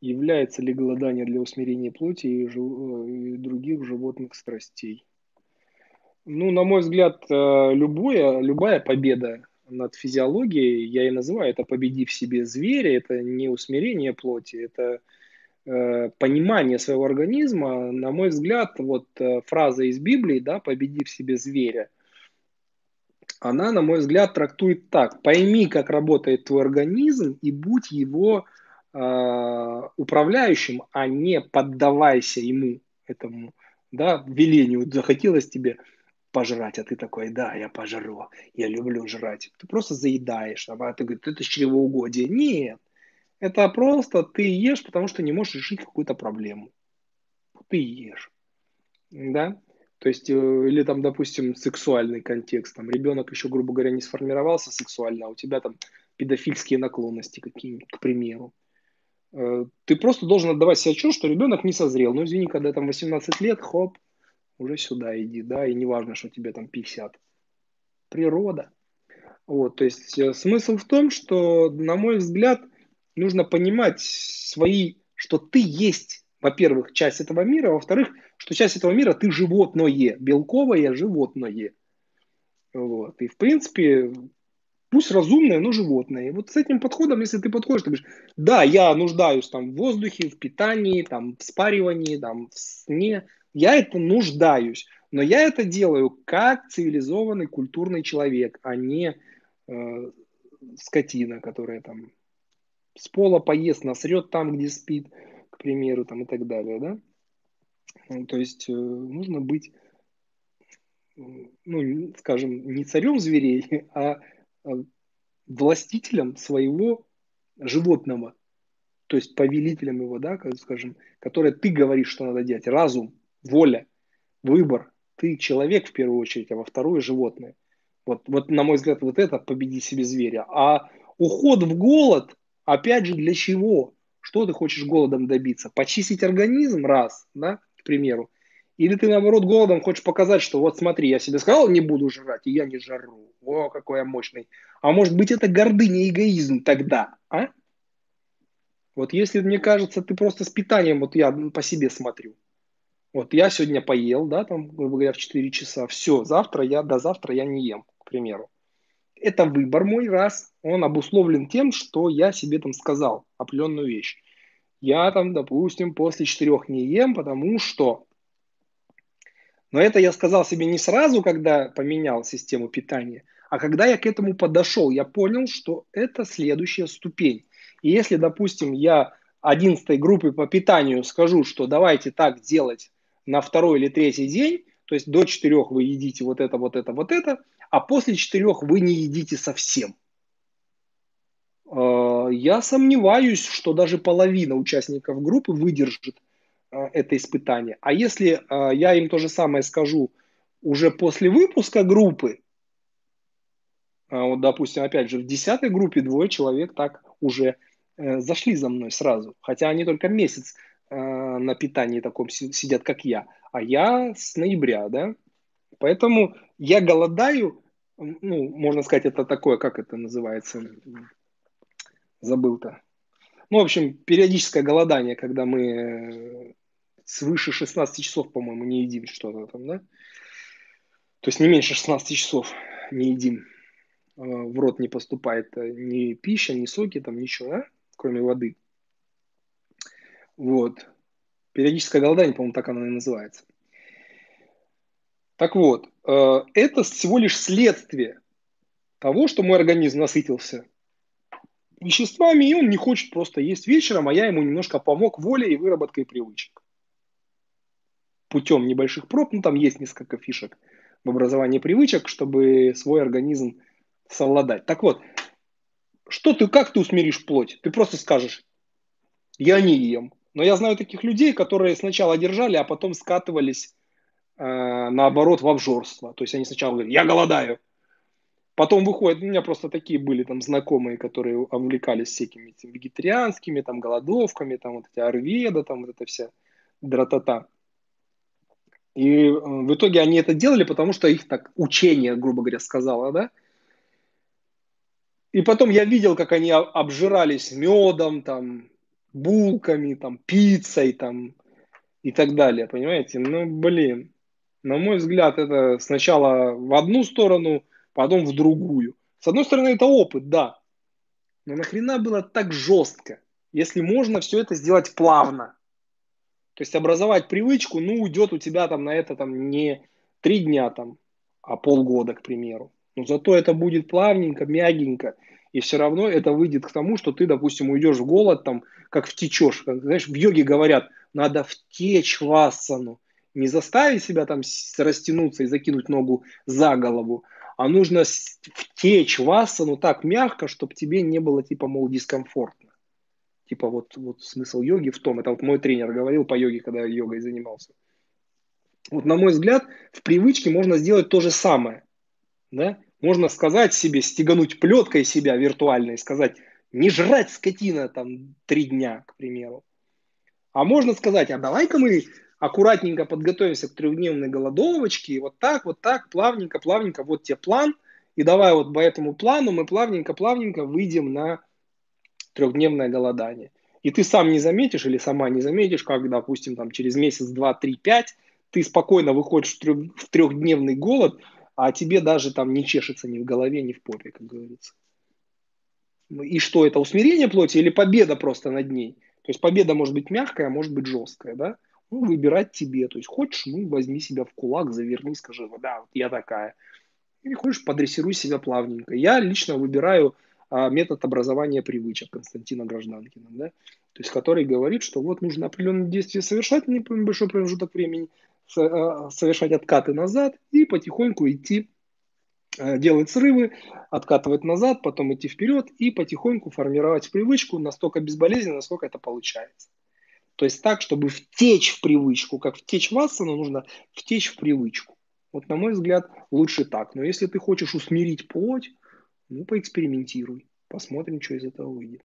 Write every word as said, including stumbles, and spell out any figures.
Является ли голодание для усмирения плоти и, жив... и других животных страстей? Ну, на мой взгляд, любое, любая победа над физиологией, я и называю это «победи в себе зверя», это не усмирение плоти, это э, понимание своего организма. На мой взгляд, вот фраза из Библии, да, «победи в себе зверя», она, на мой взгляд, трактует так: пойми, как работает твой организм, и будь его э, управляющим, а не поддавайся ему, этому, да, велению. Захотелось тебе пожрать, а ты такой: да, я пожру, я люблю жрать. Ты просто заедаешь, а ты говоришь: это чревоугодие. Нет, это просто ты ешь, потому что не можешь решить какую-то проблему. Ты ешь, да? То есть, или там, допустим, сексуальный контекст, там ребенок еще, грубо говоря, не сформировался сексуально, а у тебя там педофильские наклонности какие-нибудь, к примеру. Ты просто должен отдавать себе отчет, что ребенок не созрел. Ну, извини, когда там восемнадцать лет, хоп, уже сюда иди, да, и не важно, что тебе там пятьдесят. Природа. Вот, то есть смысл в том, что, на мой взгляд, нужно понимать свои, что ты есть, во-первых, часть этого мира, во-вторых, что часть этого мира ты животное, белковое животное. Вот, и в принципе, пусть разумное, но животное. И вот с этим подходом, если ты подходишь, ты говоришь: да, я нуждаюсь там в воздухе, в питании, там, в спаривании, там, в сне. Я это нуждаюсь, но я это делаю как цивилизованный культурный человек, а не э, скотина, которая там с пола поест, насрет там, где спит, к примеру, там, и так далее, да? Ну, то есть э, нужно быть, ну, скажем, не царем зверей, а властителем своего животного, то есть повелителем его, да, скажем, которое ты говоришь, что надо делать. Разум, воля, выбор. Ты человек в первую очередь, а во вторую животное. Вот, вот, на мой взгляд, вот это победи себе зверя. А уход в голод, опять же, для чего? Что ты хочешь голодом добиться? Почистить организм раз, да, к примеру. Или ты, наоборот, голодом хочешь показать, что вот смотри, я себе сказал, не буду жрать, и я не жару. О, какой я мощный. А может быть, это гордыня и эгоизм тогда, а? Вот если, мне кажется, ты просто с питанием, вот я по себе смотрю. Вот я сегодня поел, да, там, грубо говоря, в четыре часа. Все, завтра я, до завтра я не ем, к примеру. Это выбор мой, раз. Он обусловлен тем, что я себе там сказал определенную вещь. Я там, допустим, после четырех не ем, потому что... Но это я сказал себе не сразу, когда поменял систему питания, а когда я к этому подошел, я понял, что это следующая ступень. И если, допустим, я одиннадцатой группе по питанию скажу, что давайте так делать на второй или третий день, то есть до четырех вы едите вот это, вот это, вот это, а после четырех вы не едите совсем. Я сомневаюсь, что даже половина участников группы выдержит это испытание. А если э, я им то же самое скажу уже после выпуска группы, э, вот, допустим, опять же, в десятой группе двое человек так уже э, зашли за мной сразу, хотя они только месяц э, на питании таком си- сидят, как я, а я с ноября, да, поэтому я голодаю, ну, можно сказать, это такое, как это называется, забыл-то. Ну, в общем, периодическое голодание, когда мы свыше шестнадцати часов, по-моему, не едим что-то там, да? То есть не меньше шестнадцати часов не едим. В рот не поступает ни пища, ни соки, там ничего, да? Кроме воды. Вот. Периодическое голодание, по-моему, так оно и называется. Так вот, это всего лишь следствие того, что мой организм насытился веществами, и он не хочет просто есть вечером, а я ему немножко помог волей и выработкой привычек. Путем небольших проб, ну там есть несколько фишек в образовании привычек, чтобы свой организм совладать. Так вот, что ты, как ты усмиришь плоть? Ты просто скажешь: я не ем. Но я знаю таких людей, которые сначала держали, а потом скатывались э, наоборот в обжорство. То есть они сначала говорят: я голодаю. Потом выходит, у меня просто такие были там знакомые, которые увлекались всякими этими вегетарианскими, там, голодовками, там, вот эти Арведа, там, вот эта вся дратата. И в итоге они это делали, потому что их так учение, грубо говоря, сказало, да? И потом я видел, как они обжирались медом, там, булками, там, пиццей, там, и так далее, понимаете? Ну, блин, на мой взгляд, это сначала в одну сторону, потом в другую. С одной стороны, это опыт, да, но нахрена было так жестко, если можно все это сделать плавно? То есть образовать привычку, ну, уйдет у тебя там на это там не три дня, там, а полгода, к примеру. Но зато это будет плавненько, мягенько. И все равно это выйдет к тому, что ты, допустим, уйдешь в голод, там, как втечешь. Как, знаешь, в йоге говорят, надо втечь в асану. Не заставить себя там растянуться и закинуть ногу за голову, а нужно втечь в асану так мягко, чтобы тебе не было, типа, мол, дискомфортно. Типа вот, вот смысл йоги в том, это вот мой тренер говорил по йоге, когда я йогой занимался. Вот на мой взгляд, в привычке можно сделать то же самое. Да? Можно сказать себе, стегануть плеткой себя виртуально и сказать, не жрать скотина там три дня, к примеру. А можно сказать, а давай-ка мы аккуратненько подготовимся к трехдневной голодовочке, и вот так, вот так, плавненько, плавненько, вот тебе план, и давай вот по этому плану мы плавненько, плавненько выйдем на трехдневное голодание. И ты сам не заметишь или сама не заметишь, как, допустим, там, через месяц, два, три, пять ты спокойно выходишь в трехдневный голод, а тебе даже там не чешется ни в голове, ни в попе, как говорится. И что это, усмирение плоти или победа просто над ней? То есть победа может быть мягкая, а может быть жесткая, да? Ну, выбирать тебе. То есть хочешь, ну, возьми себя в кулак, заверни, скажи, да, вот я такая. Или хочешь, подрессируй себя плавненько. Я лично выбираю метод образования привычек Константина Гражданкина, да? То есть, который говорит, что вот нужно определенные действия совершать, небольшой промежуток времени, совершать откаты назад и потихоньку идти, делать срывы, откатывать назад, потом идти вперед и потихоньку формировать привычку настолько безболезненно, насколько это получается. То есть так, чтобы втечь в привычку, как втечь в асану, нужно втечь в привычку. Вот на мой взгляд, лучше так. Но если ты хочешь усмирить плоть, ну, поэкспериментируй, посмотрим, что из этого выйдет.